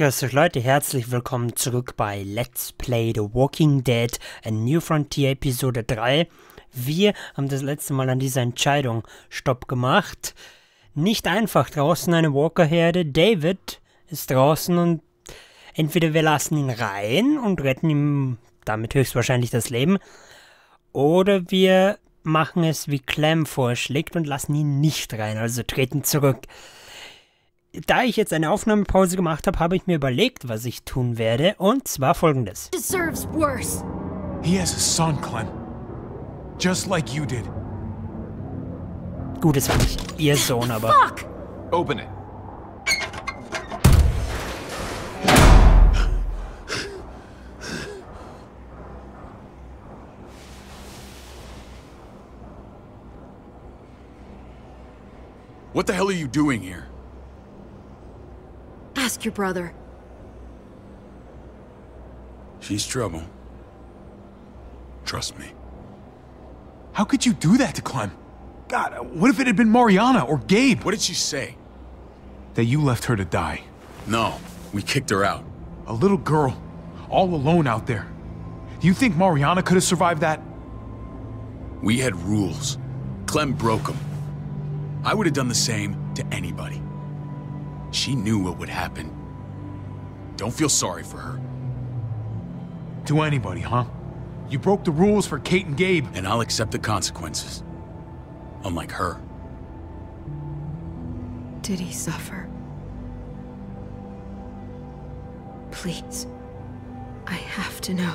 Grüß euch Leute, herzlich willkommen zurück bei Let's Play The Walking Dead: A New Frontier Episode 3. Wir haben das letzte Mal an dieser Entscheidung Stopp gemacht. Nicht einfach, draußen eine Walkerherde. David ist draußen und entweder wir lassen ihn rein und retten ihm damit höchstwahrscheinlich das Leben, oder wir machen es wie Clem vorschlägt und lassen ihn nicht rein, also treten zurück. Da ich jetzt eine Aufnahmepause gemacht habe, habe ich mir überlegt, was ich tun werde, und zwar folgendes. Deserves worse. He has a son, Clem. Just like you did. Gut, es war nicht ihr Sohn, aber. Fuck! Open it. What the hell are you doing here? Ask your brother. She's trouble. Trust me. How could you do that to Clem? God, what if it had been Mariana or Gabe? What did she say? That you left her to die. No, we kicked her out. A little girl, all alone out there. Do you think Mariana could have survived that? We had rules. Clem broke them. I would have done the same to anybody. She knew what would happen. Don't feel sorry for her. To anybody, huh? You broke the rules for Kate and Gabe. And I'll accept the consequences. Unlike her. Did he suffer? Please. I have to know.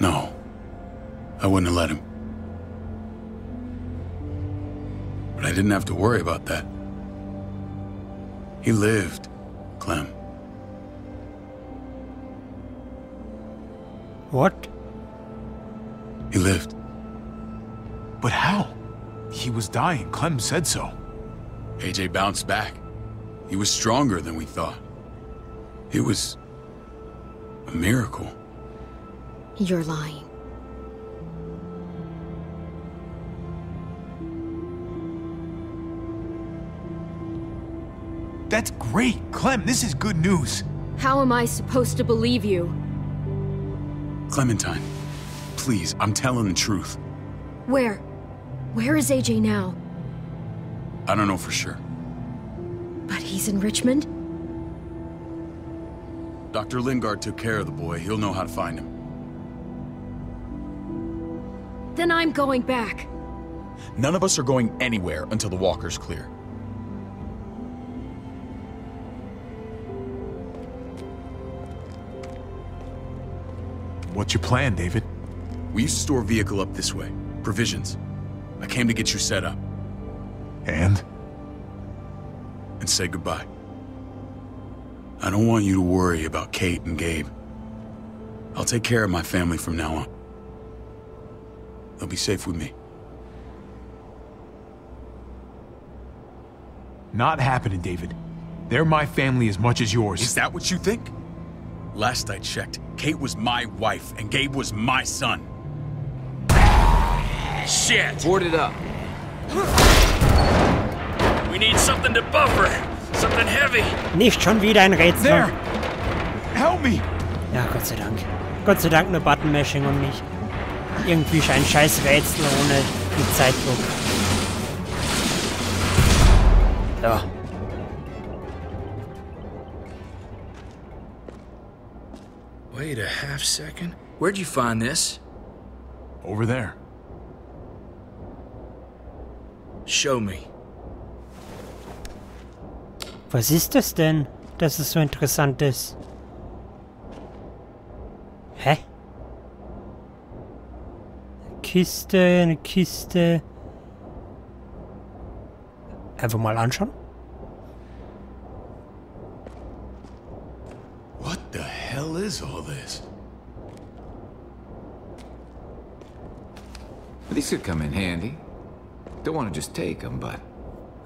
No. I wouldn't have let him. I didn't have to worry about that. He lived, Clem. What? He lived. But how? He was dying. Clem said so. AJ bounced back. He was stronger than we thought. It was a miracle. You're lying. That's great, Clem. This is good news. How am I supposed to believe you? Clementine, please, I'm telling the truth. Where? Where is AJ now? I don't know for sure. But he's in Richmond? Dr. Lingard took care of the boy. He'll know how to find him. Then I'm going back. None of us are going anywhere until the walker's clear. What's your plan, David? We used to store a vehicle up this way. Provisions. I came to get you set up. And? And say goodbye. I don't want you to worry about Kate and Gabe. I'll take care of my family from now on. They'll be safe with me. Not happening, David. They're my family as much as yours. Is that what you think? Last I checked, Kate was my wife, and Gabe was my son. Shit! Board it up. We need something to buffer it. Something heavy. Nicht schon wieder ein Rätsel. There. Help me. Ja, Gott sei Dank. Gott sei Dank nur Button-Mashing und nicht irgendwie ein scheiß Rätsel ohne die Zeitdruck. Ja. Wait a half second. Where'd you find this? Over there. Show me. Was ist das denn, dass es so interessant ist? Hä? Kiste, eine Kiste. Einfach mal anschauen. Is all this? These could come in handy. Don't want to just take them, but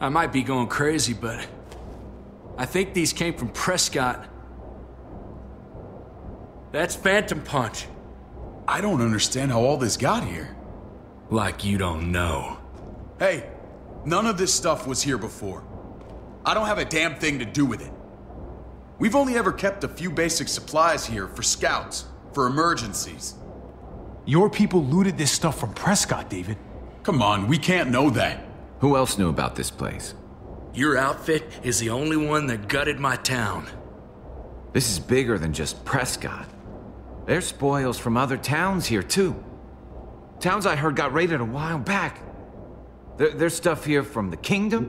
I might be going crazy, but I think these came from Prescott. That's Phantom Punch. I don't understand how all this got here. Like you don't know. Hey, None of this stuff was here before. I don't have a damn thing to do with it. We've only ever kept a few basic supplies here for scouts, for emergencies. Your people looted this stuff from Prescott, David. Come on, we can't know that. Who else knew about this place? Your outfit is the only one that gutted my town. This is bigger than just Prescott. There's spoils from other towns here, too. Towns I heard got raided a while back. There's stuff here from the kingdom?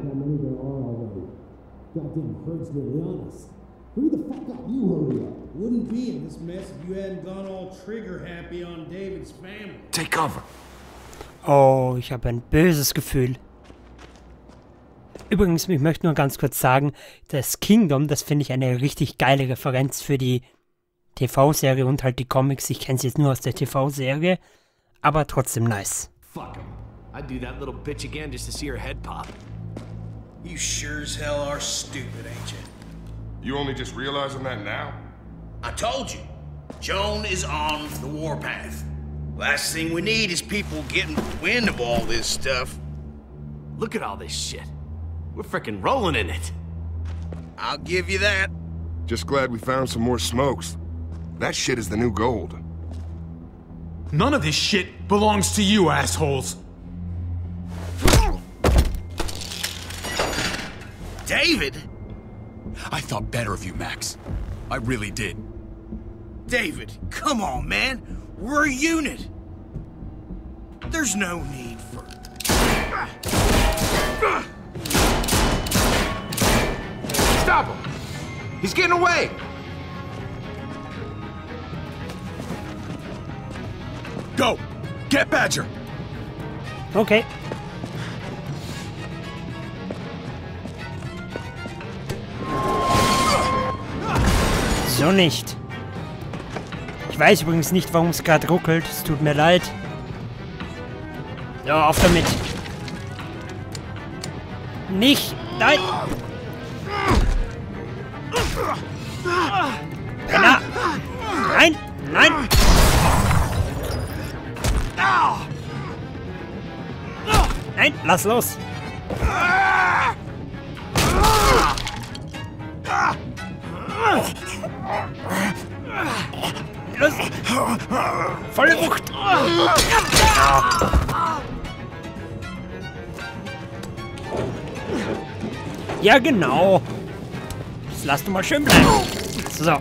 Goddamn hurts, to be honest. Who the fuck got you hurry up? Wouldn't be in this mess if you hadn't gone all trigger happy on David's family. Take cover. Oh, ich habe ein böses Gefühl. Übrigens, ich möchte nur ganz kurz sagen, das Kingdom, das finde ich eine richtig geile Referenz für die TV-Serie und halt die Comics. Ich kenne es jetzt nur aus der TV-Serie, aber trotzdem nice. Fuck him. I'd do that little bitch again just to see her head pop. You sure as hell are stupid, ain't you? You only just realizing that now? I told you. Joan is on the warpath. Last thing we need is people getting wind of all this stuff. Look at all this shit. We're frickin' rolling in it. I'll give you that. Just glad we found some more smokes. That shit is the new gold. None of this shit belongs to you, assholes. David? I thought better of you, Max. I really did. David, come on, man. We're a unit. There's no need for... Stop him! He's getting away! Go! Get Badger! Okay. So nicht. Ich weiß übrigens nicht, warum es gerade ruckelt. Es tut mir leid. Ja, auf damit. Nicht! Nein! Na. Nein! Nein! Nein! Lass los! Los! Volle Wucht! Ja, genau! Das lass du mal schön bleiben! So.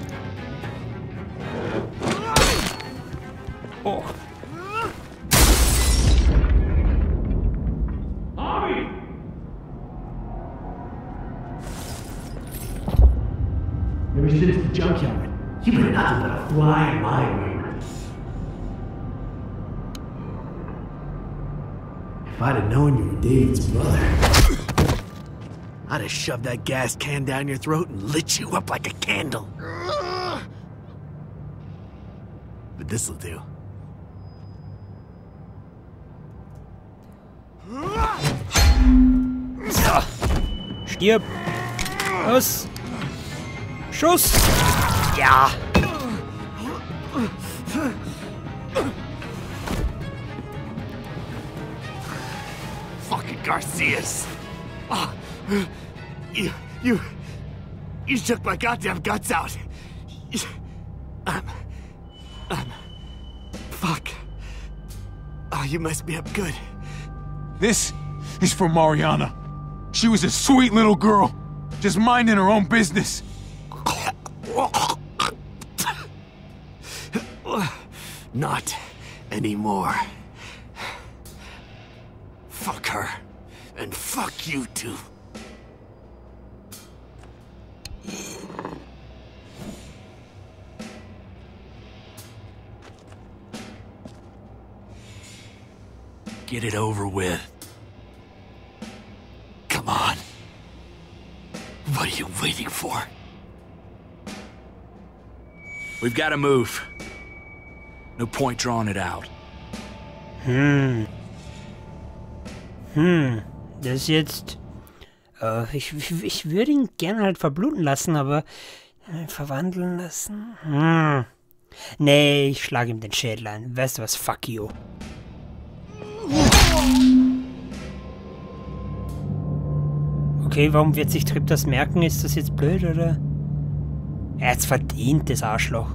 Oh. Ever since the junkyard, you put nothing but a fly in my way. If I'd have known you were David's brother, I'd have shoved that gas can down your throat and lit you up like a candle. But this'll do. So. Stirb. Los. Schuss. Ja. Fucking Garcias. Oh. You took my goddamn guts out. Fuck. Oh, you messed me up good. This is for Mariana. She was a sweet little girl, just minding her own business. Not anymore. Fuck her. And fuck you too. Get it over with. Come on. What are you waiting for? We've got to move. No point drawing it out. Das ist jetzt... Ich würde ihn gerne halt verbluten lassen, aber... verwandeln lassen... Nee, ich schlage ihm den Schädel ein. Weißt du was? Fuck you. Okay, warum wird sich Tripp das merken? Ist das jetzt blöd, oder? Er hat's verdient, das Arschloch.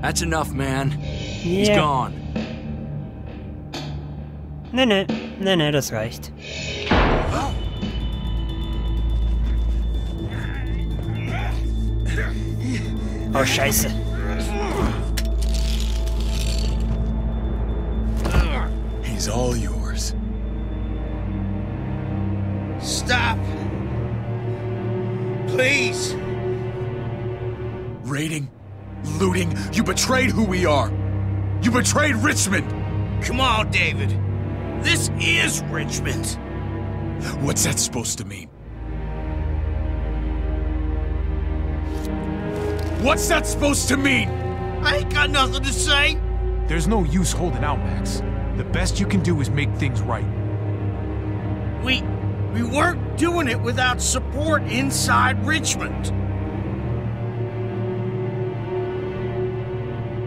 That's enough, man. Yeah. He's gone. Nee, nee. Nee, nee, das reicht. Oh, Scheiße. He's all yours. Stop. Please. Raiding, looting, you betrayed who we are. You betrayed Richmond. Come on, David. This is Richmond. What's that supposed to mean? What's that supposed to mean? I ain't got nothing to say. There's no use holding out, Max. The best you can do is make things right. We weren't doing it without support inside Richmond.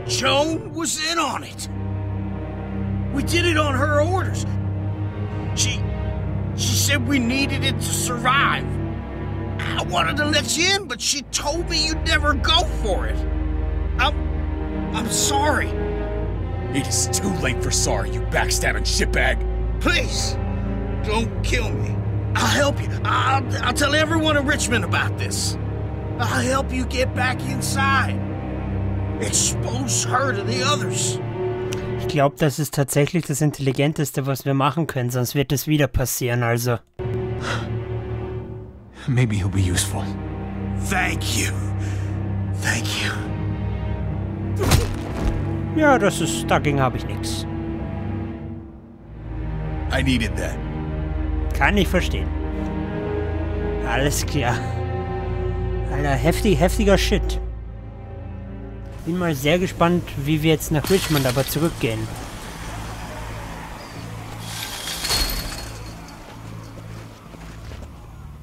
Joan was in on it. We did it on her orders. She said we needed it to survive. I wanted to let you in, but she told me you'd never go for it. I'm sorry. It is too late for sorry, you backstabbing shitbag. Please, don't kill me. I'll help you. I'll tell everyone in Richmond about this. I'll help you get back inside. Expose her to the others. Ich glaube, das ist tatsächlich das Intelligenteste, was wir machen können, sonst wird es wieder passieren, also. Maybe he'll be useful. Thank you. Thank you. Ja, das ist, dagegen habe ich nichts. I needed that. Kann ich verstehen. Alles klar. Alter, heftiger Shit. Bin mal sehr gespannt, wie wir jetzt nach Richmond aber zurückgehen.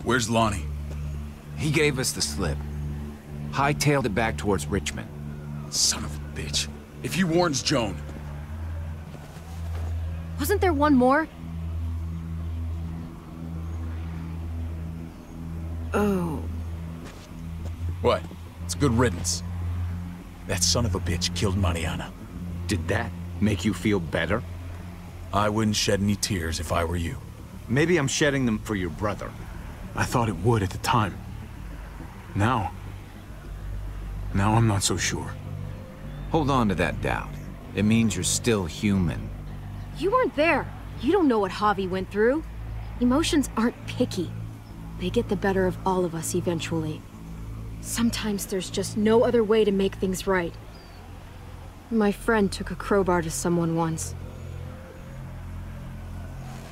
Where's Lonnie? He gave us the slip. Hightailed it back towards Richmond. Son of a bitch. If he warns Joan... Wasn't there one more? Oh. What? It's good riddance. That son of a bitch killed Mariana. Did that make you feel better? I wouldn't shed any tears if I were you. Maybe I'm shedding them for your brother. I thought it would at the time. Now I'm not so sure. Hold on to that doubt. It means you're still human. You weren't there. You don't know what Javi went through. Emotions aren't picky. They get the better of all of us eventually. Sometimes there's just no other way to make things right. My friend took a crowbar to someone once.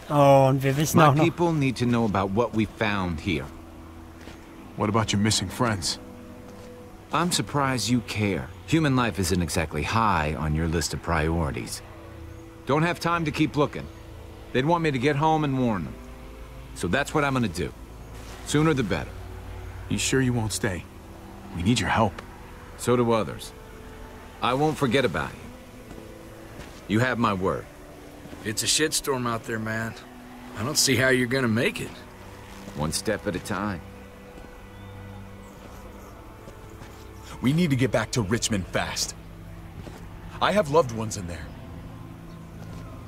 Oh, and wir wissen auch noch. My people need to know about what we found here. What about your missing friends? I'm surprised you care. Human life isn't exactly high on your list of priorities. Don't have time to keep looking. They'd want me to get home and warn them. So that's what I'm gonna do. Sooner the better. You sure you won't stay? We need your help. So do others. I won't forget about you. You have my word. It's a shitstorm out there, man. I don't see how you're gonna make it. One step at a time. We need to get back to Richmond fast. I have loved ones in there.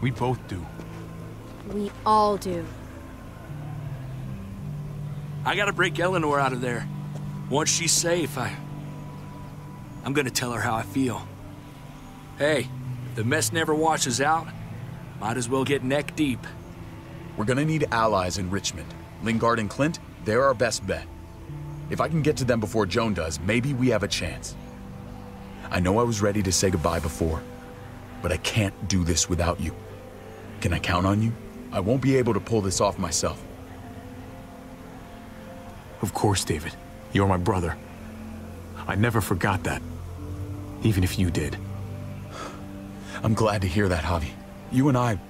We both do. We all do. I gotta break Eleanor out of there. Once she's safe, I'm gonna tell her how I feel. Hey, if the mess never washes out, might as well get neck deep. We're gonna need allies in Richmond. Lingard and Clint, they're our best bet. If I can get to them before Joan does, maybe we have a chance. I know I was ready to say goodbye before, but I can't do this without you. Can I count on you? I won't be able to pull this off myself. Of course, David. You're my brother. I never forgot that, even if you did. I'm glad to hear that, Javi. You and I,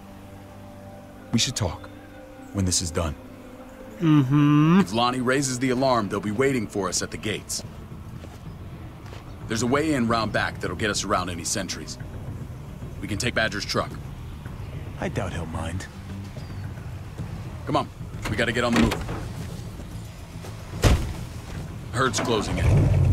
we should talk when this is done. If Lonnie raises the alarm, they'll be waiting for us at the gates. There's a way in round back that'll get us around any sentries. We can take Badger's truck. I doubt he'll mind. Come on, we gotta get on the move. Herd's closing in.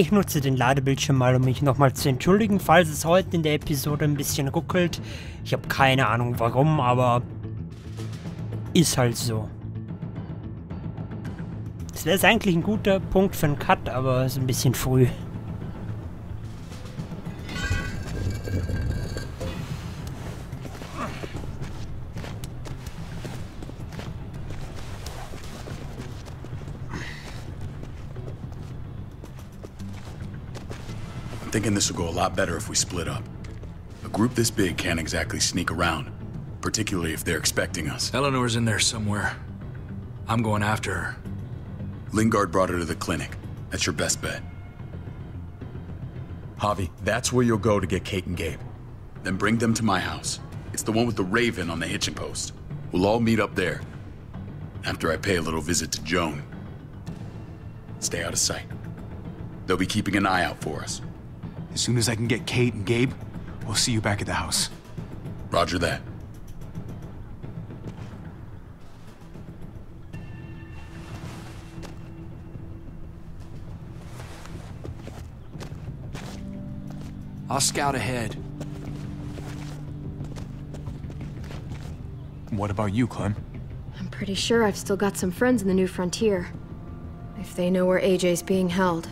Ich nutze den Ladebildschirm mal, um mich nochmal zu entschuldigen, falls es heute in der Episode ein bisschen ruckelt. Ich habe keine Ahnung warum, aber ist halt so. Das wäre eigentlich ein guter Punkt für einen Cut, aber ist ein bisschen früh. I'm thinking this will go a lot better if we split up. A group this big can't exactly sneak around, particularly if they're expecting us. Eleanor's in there somewhere. I'm going after her. Lingard brought her to the clinic. That's your best bet. Javi, that's where you'll go to get Kate and Gabe. Then bring them to my house. It's the one with the raven on the hitching post. We'll all meet up there. After I pay a little visit to Joan. Stay out of sight. They'll be keeping an eye out for us. As soon as I can get Kate and Gabe, we'll see you back at the house. Roger that. I'll scout ahead. What about you, Clem? I'm pretty sure I've still got some friends in the New Frontier. If they know where AJ's being held,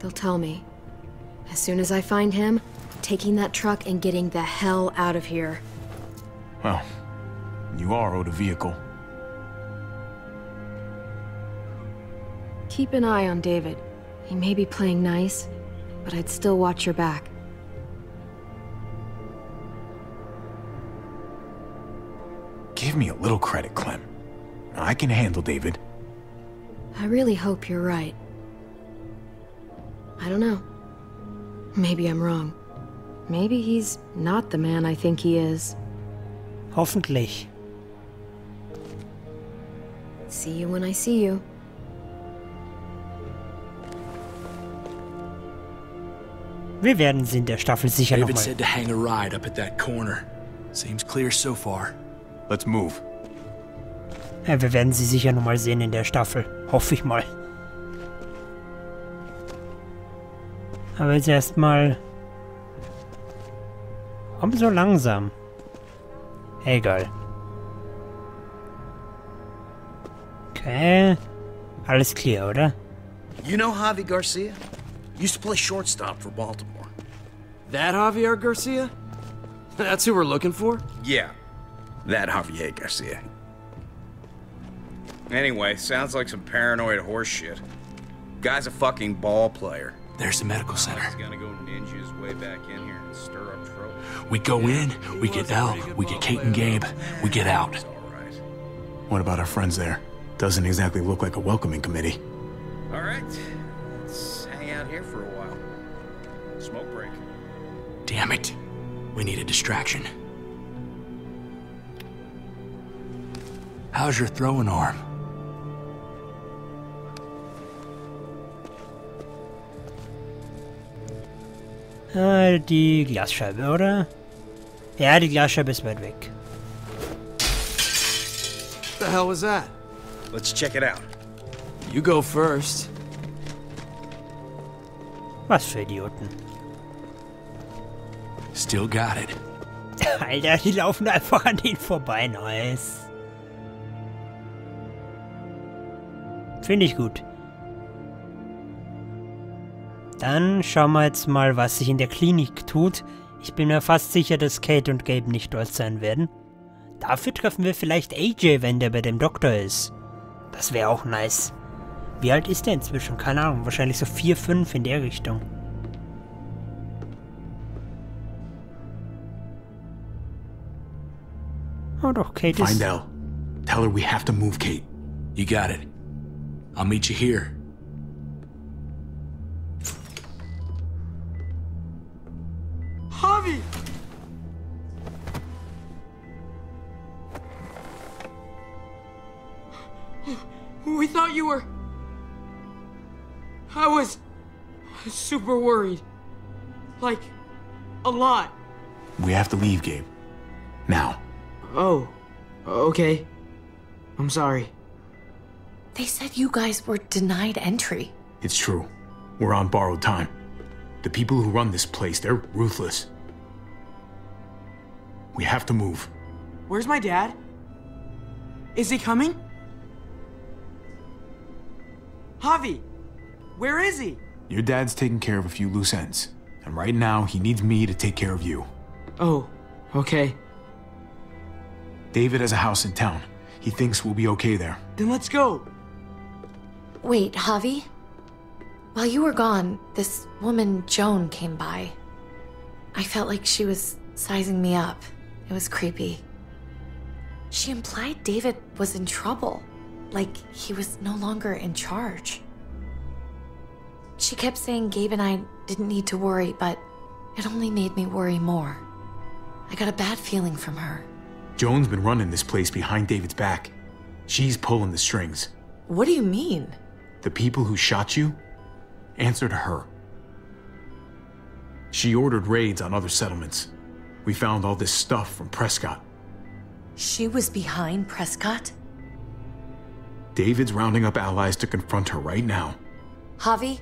they'll tell me. As soon as I find him, taking that truck and getting the hell out of here. Well, you are owed a vehicle. Keep an eye on David. He may be playing nice, but I'd still watch your back. Give me a little credit, Clem. I can handle David. I really hope you're right. I don't know. Maybe I'm wrong. Maybe he's not the man I think he is. Hoffentlich. See you when I see you. Wir werden sie in der Staffel sicher noch mal. David said to hang a ride up at that corner. Seems clear so far. Let's move. Ja, wir werden sie sicher noch mal sehen in der Staffel. Hoffe ich mal. Aber jetzt erstmal. Komm so langsam. Egal. Okay. Alles clear, oder? You know Javier Garcia? Used to play shortstop for Baltimore. That Javier Garcia? That's who we're looking for? Yeah. That Javier Garcia. Anyway, sounds like some paranoid horse shit. Guy's a fucking ball player. There's the medical center. He's gonna go ninjas way back in here and stir up trouble. We go in, we get out, we get Kate and Gabe, we get out. What about our friends there? Doesn't exactly look like a welcoming committee. All right, let's hang out here for a while. Smoke break. Damn it, we need a distraction. How's your throwing arm? Die Glasscheibe, oder? Ja, die Glasscheibe ist weit weg. What the hell was that? Let's check it out. You go first. Was für Idioten. Still got it. Alter, die laufen einfach an denen vorbei, nice. Finde ich gut. Dann schauen wir jetzt mal, was sich in der Klinik tut. Ich bin mir fast sicher, dass Kate und Gabe nicht dort sein werden. Dafür treffen wir vielleicht AJ, wenn der bei dem Doktor ist. Das wäre auch nice. Wie alt ist der inzwischen? Keine Ahnung, wahrscheinlich so 4, 5 in der Richtung. Oh doch, Kate ist... Find Elle. Tell her we have to move, Kate. You got it. I'll meet you here. Zombie! We thought you were... I was super worried. Like, a lot. We have to leave, Gabe. Now. Oh, okay. I'm sorry. They said you guys were denied entry. It's true. We're on borrowed time. The people who run this place, they're ruthless. We have to move. Where's my dad? Is he coming? Javi, where is he? Your dad's taking care of a few loose ends. And right now, he needs me to take care of you. Oh, okay. David has a house in town. He thinks we'll be okay there. Then let's go. Wait, Javi? While you were gone, this woman, Joan, came by. I felt like she was sizing me up. It was creepy. She implied David was in trouble, like he was no longer in charge. She kept saying Gabe and I didn't need to worry, but it only made me worry more. I got a bad feeling from her. Joan's been running this place behind David's back. She's pulling the strings. What do you mean? The people who shot you? Answer to her. She ordered raids on other settlements. We found all this stuff from Prescott. She was behind Prescott? David's rounding up allies to confront her right now. Javi,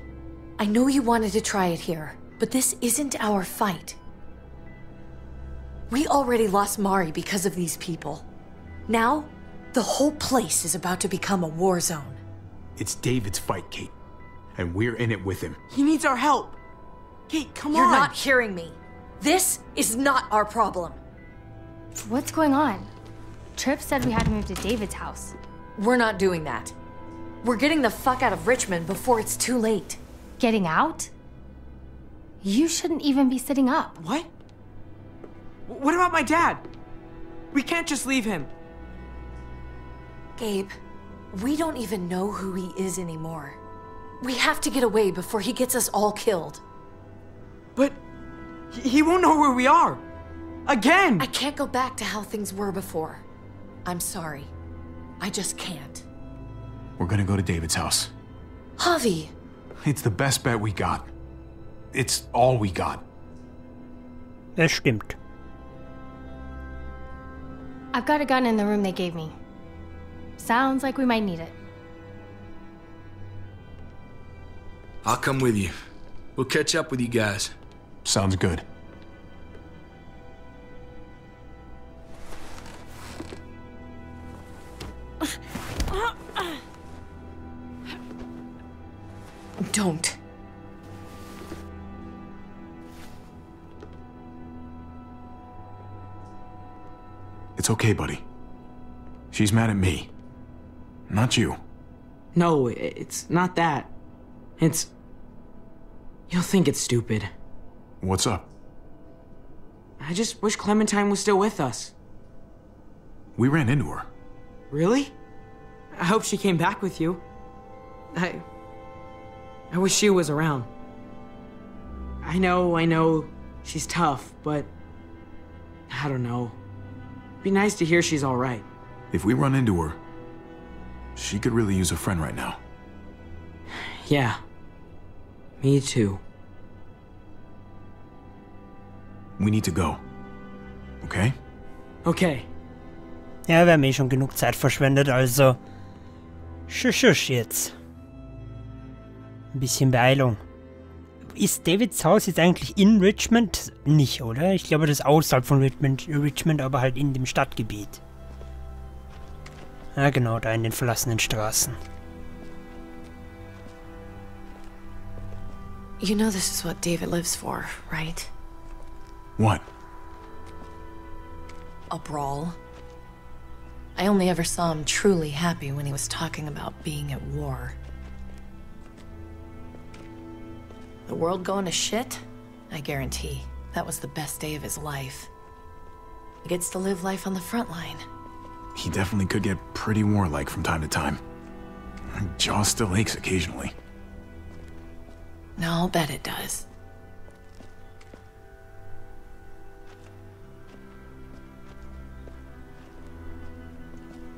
I know you wanted to try it here, but this isn't our fight. We already lost Mari because of these people. Now, the whole place is about to become a war zone. It's David's fight, Kate. And we're in it with him. He needs our help. Kate, come on. You're not hearing me. This is not our problem. What's going on? Tripp said we had to move to David's house. We're not doing that. We're getting the fuck out of Richmond before it's too late. Getting out? You shouldn't even be sitting up. What? What about my dad? We can't just leave him. Gabe, we don't even know who he is anymore. We have to get away before he gets us all killed. But he won't know where we are. Again! I can't go back to how things were before. I'm sorry. I just can't. We're gonna go to David's house. Javi! It's the best bet we got. It's all we got. Es stimmt. I've got a gun in the room they gave me. Sounds like we might need it. I'll come with you. We'll catch up with you guys. Sounds good. Don't. It's okay, buddy. She's mad at me. Not you. No, it's not that. It's... You'll think it's stupid. What's up? I just wish Clementine was still with us. We ran into her. Really? I hope she came back with you. I wish she was around. I know, she's tough, but... I don't know. It'd be nice to hear she's all right. If we run into her, she could really use a friend right now. Yeah. Me too. We need to go. Okay? Okay. Ja, wir haben eh schon genug Zeit verschwendet, also... Schusch jetzt. Ein bisschen Beeilung. Ist Davids Haus jetzt eigentlich in Richmond? Nicht, oder? Ich glaube, das ist außerhalb von Richmond, aber halt in dem Stadtgebiet. Ja, genau, da in den verlassenen Straßen. You know this is what David lives for, right? What? A brawl. I only ever saw him truly happy when he was talking about being at war. The world going to shit? I guarantee. That was the best day of his life. He gets to live life on the front line. He definitely could get pretty warlike from time to time. My jaw still aches occasionally. No, I'll bet it does.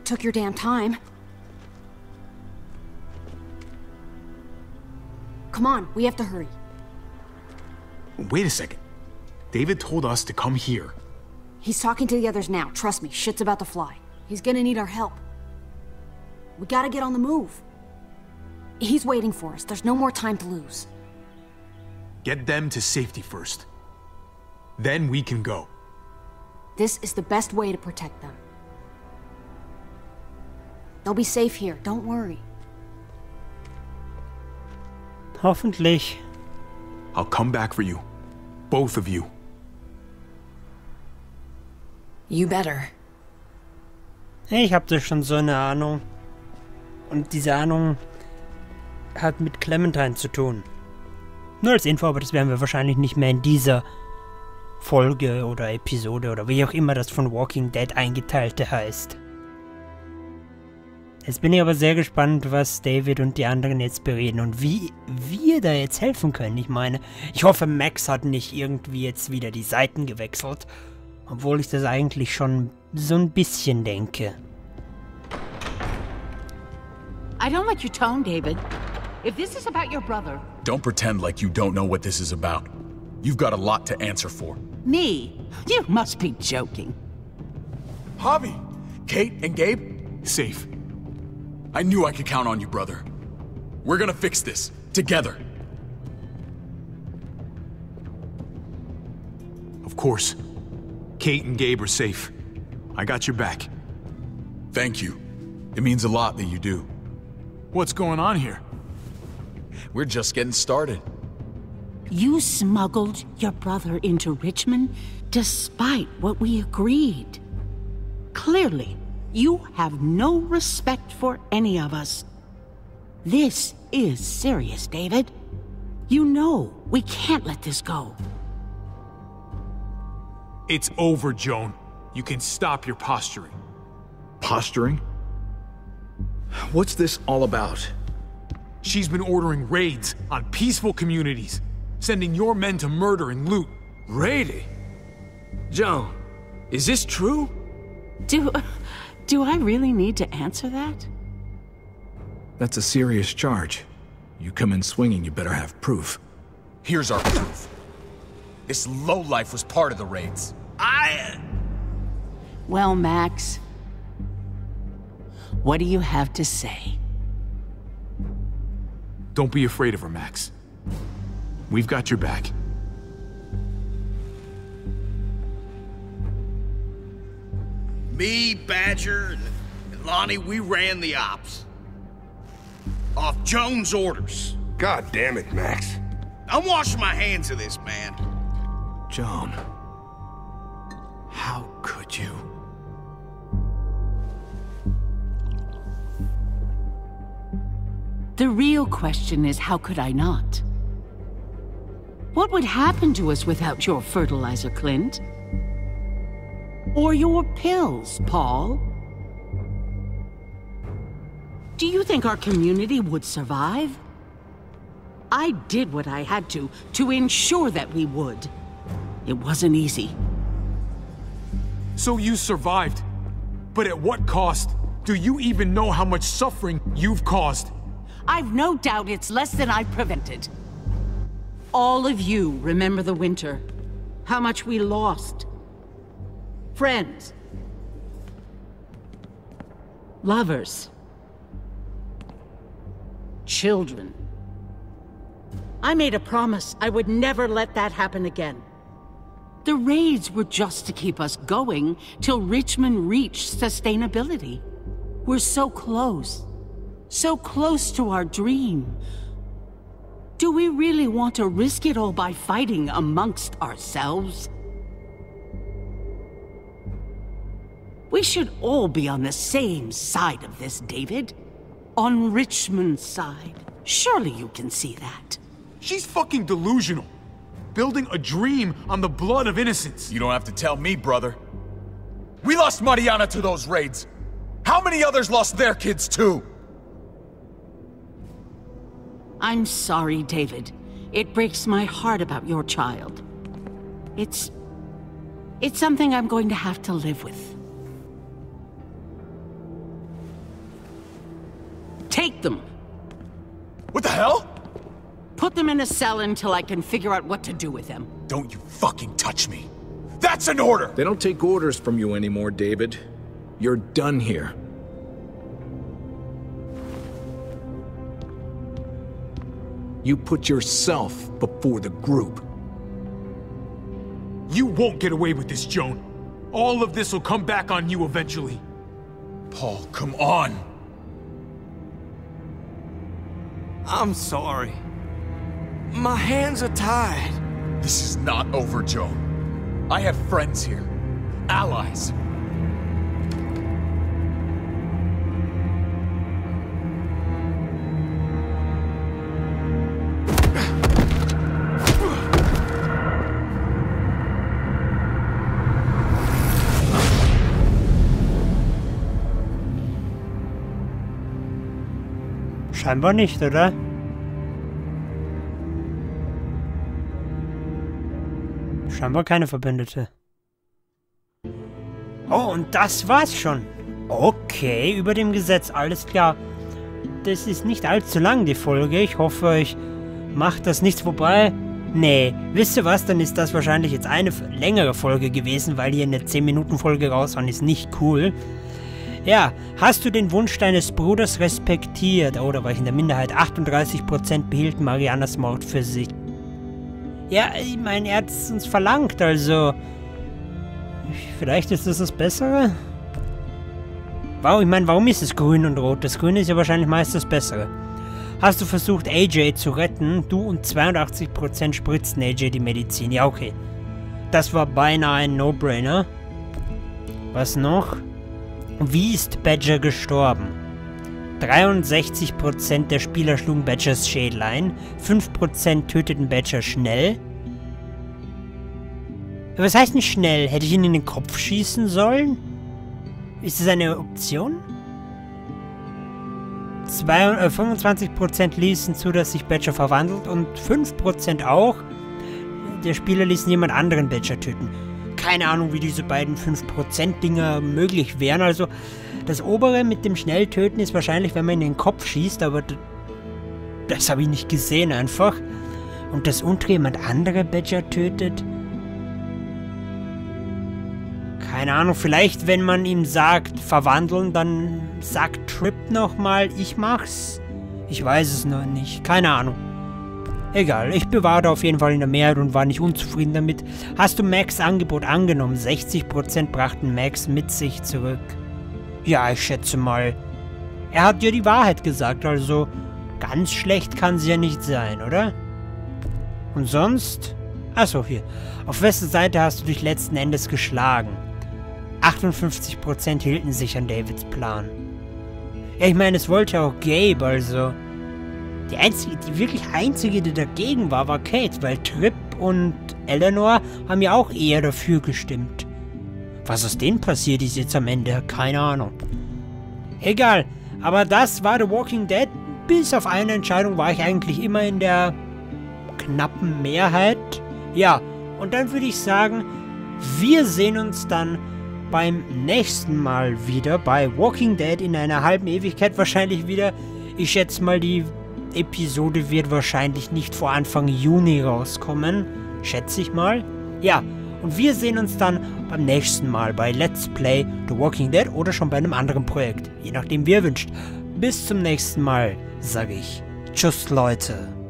Took your damn time. Come on, we have to hurry. Wait a second. David told us to come here. He's talking to the others now. Trust me, shit's about to fly. He's gonna need our help. We gotta get on the move. He's waiting for us. There's no more time to lose. Get them to safety first. Then we can go. This is the best way to protect them. They'll be safe here. Don't worry. Hoffentlich. I'll come back for you. Both of you. You better. Ich hab da schon so eine Ahnung. Und diese Ahnung hat mit Clementine zu tun. Nur als Info, aber das werden wir wahrscheinlich nicht mehr in dieser Folge oder Episode oder wie auch immer das von Walking Dead eingeteilte heißt. Jetzt bin ich aber sehr gespannt, was David und die anderen jetzt bereden und wie wir da jetzt helfen können. Ich meine, ich hoffe, Max hat nicht irgendwie jetzt wieder die Seiten gewechselt, obwohl ich das eigentlich schon so ein bisschen denke. I don't like your tone, David. If this is about your brother... Don't pretend like you don't know what this is about. You've got a lot to answer for. Me? You must be joking. Javi, Kate and Gabe, safe. I knew I could count on you, brother. We're gonna fix this, together. Of course. Kate and Gabe are safe. I got your back. Thank you. It means a lot that you do. What's going on here? We're just getting started. You smuggled your brother into Richmond despite what we agreed. Clearly, you have no respect for any of us. This is serious, David. You know we can't let this go. It's over, Joan. You can stop your posturing. Posturing? What's this all about? She's been ordering raids on peaceful communities, sending your men to murder and loot. Raiding? Joan, is this true? Do I really need to answer that? That's a serious charge. You come in swinging, you better have proof. Here's our proof. This lowlife was part of the raids. Well, Max, what do you have to say? Don't be afraid of her, Max. We've got your back. Me, Badger, and Lonnie, we ran the ops. Off Joan's orders. God damn it, Max. I'm washing my hands of this, man. Joan, how could you? The real question is, how could I not? What would happen to us without your fertilizer, Clint? Or your pills, Paul? Do you think our community would survive? I did what I had to ensure that we would. It wasn't easy. So you survived, but at what cost? Do you even know how much suffering you've caused? I've no doubt it's less than I've prevented. All of you remember the winter. How much we lost. Friends. Lovers. Children. I made a promise I would never let that happen again. The raids were just to keep us going till Richmond reached sustainability. We're so close. So close to our dream. Do we really want to risk it all by fighting amongst ourselves? We should all be on the same side of this, David. On Richmond's side. Surely you can see that. She's fucking delusional. Building a dream on the blood of innocence. You don't have to tell me, brother. We lost Mariana to those raids. How many others lost their kids too? I'm sorry, David. It breaks my heart about your child. It's something I'm going to have to live with. take them. What the hell? Put them in a cell until I can figure out what to do with them. Don't you fucking touch me. That's an order! They don't take orders from you anymore, David. You're done here. You put yourself before the group. You won't get away with this, Joan. All of this will come back on you eventually. Paul, come on. I'm sorry. My hands are tied. This is not over, Joan. I have friends here. Allies. Scheinbar nicht, oder? Scheinbar keine Verbündete. Oh, und das war's schon. Okay, über dem Gesetz, alles klar. Das ist nicht allzu lang, die Folge. Ich hoffe, euch macht das nicht vorbei. Nee, wisst ihr was? Dann ist das wahrscheinlich jetzt eine längere Folge gewesen, weil hier eine 10-Minuten-Folge raushauen ist nicht cool. Ja, hast du den Wunsch deines Bruders respektiert? Oder war ich in der Minderheit? 38% behielten Marianas Mord für sich. Ja, ich meine, er hat es uns verlangt, also... Vielleicht ist das Bessere? Wow, ich meine, warum ist es grün und rot? Das Grüne ist ja wahrscheinlich meist das Bessere. Hast du versucht, AJ zu retten? Du und 82% spritzten AJ die Medizin. Ja, okay. Das war beinahe ein No-Brainer. Was noch? Wie ist Badger gestorben? 63% der Spieler schlugen Badgers Schädel ein, 5% töteten Badger schnell. Was heißt denn schnell? Hätte ich ihn in den Kopf schießen sollen? Ist das eine Option? 25% ließen zu, dass sich Badger verwandelt und 5% auch. Der Spieler ließen jemand anderen Badger töten. Keine Ahnung, wie diese beiden 5%-Dinger möglich wären. Also, das obere mit dem Schnelltöten ist wahrscheinlich, wenn man in den Kopf schießt, aber das habe ich nicht gesehen einfach. Und das untere jemand andere Badger tötet? Keine Ahnung, vielleicht, wenn man ihm sagt, verwandeln, dann sagt Tripp nochmal, ich mach's. Ich weiß es noch nicht, keine Ahnung. Egal, ich bewahre auf jeden Fall in der Mehrheit und war nicht unzufrieden damit. Hast du Max' Angebot angenommen? 60% brachten Max mit sich zurück. Ja, ich schätze mal. Er hat dir die Wahrheit gesagt, also ganz schlecht kann sie ja nicht sein, oder? Und sonst? Achso, hier. Auf wessen Seite hast du dich letzten Endes geschlagen? 58% hielten sich an Davids Plan. Ja, ich meine, es wollte auch Gabe, also... Die wirklich einzige, die dagegen war, war Kate, weil Tripp und Eleanor haben ja auch eher dafür gestimmt. Was aus denen passiert ist jetzt am Ende, keine Ahnung. Egal, aber das war The Walking Dead. Bis auf eine Entscheidung war ich eigentlich immer in der knappen Mehrheit. Ja, und dann würde ich sagen, wir sehen uns dann beim nächsten Mal wieder bei Walking Dead in einer halben Ewigkeit wahrscheinlich wieder. Ich schätze mal, die Episode wird wahrscheinlich nicht vor Anfang Juni rauskommen, schätze ich mal. Ja, und wir sehen uns dann beim nächsten Mal bei Let's Play The Walking Dead oder schon bei einem anderen Projekt, je nachdem wie ihr wünscht. Bis zum nächsten Mal, sage ich. Tschüss, Leute.